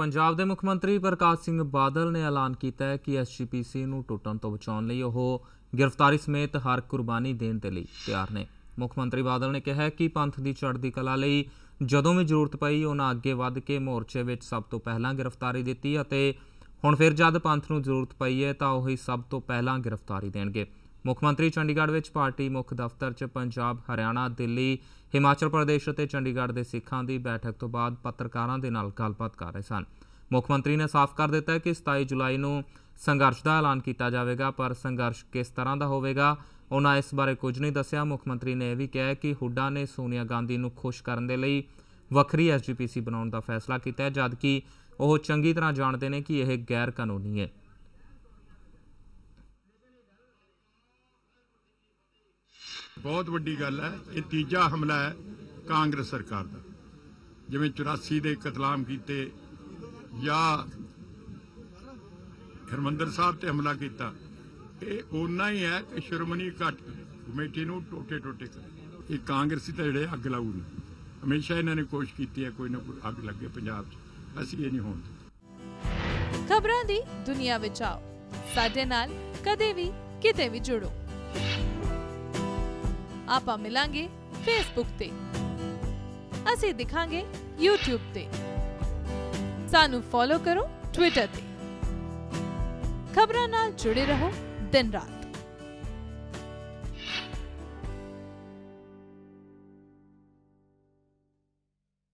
पंजाब के मुख्यमंत्री परकाश सिंह बादल ने ऐलान किया है कि SGPC नूं टुटण तो बचाने लई ओह गिरफ्तारी समेत हर कुर्बानी देण दे लई तैयार ने। मुख्यमंत्री बादल ने कहा कि पंथ की चढ़ती कला लई जदों भी जरूरत पई उन्हां अगे वध के मोर्चे विच सब तो पहला गिरफ्तारी दी अते हुण फिर जद पंथ नूं जरूरत पई है तां उही सब तो पहला गिरफ्तारी देणगे। मुख्यमंत्री चंडीगढ़ विच पार्टी मुख्य दफ्तर च पंजाब, हरियाणा, दिल्ली, हिमाचल प्रदेश और चंडीगढ़ के सिखां की बैठक तो बाद पत्रकारां दे नाल गलबात कर रहे सन। मुख्यमंत्री ने साफ कर दिता है कि 27 जुलाई नूं संघर्ष का ऐलान किया जाएगा, पर संघर्ष किस तरह का होगा उन्हें इस बारे कुछ नहीं दस्या। मुख्यमंत्री ने यह भी कहा कि हुड्डा ने सोनिया गांधी नूं खुश करने के लिए वक्री SGPC बनाने का फैसला किया है, जबकि वह चंगी तरह जानते हैं कि यह गैर कानूनी है। बहुत वड्डी गल है, यह तीजा हमला है कांग्रेस सरकार का। जिमें 84 के कतलाम किए या हरमंदर साहब पर हमला किया, ये उन्ना ही है कि शिरोमणी कमेटी को टोटे टोटे कर। कांग्रेसी तो जोड़े अग लाऊ ने हमेशा इन्होंने कोशिश की है कोई ना कोई अग लगे पंजाब असं ये नहीं हो। खबरों की दुनिया विच आओ साडे नाल कदे भी किते भी जुड़ो। आपां मिलांगे फेसबुक ते, असीं दिखांगे यूट्यूब ते, सानू फॉलो करो ट्विटर ते। खबरां नाल जुड़े रहो दिन रात।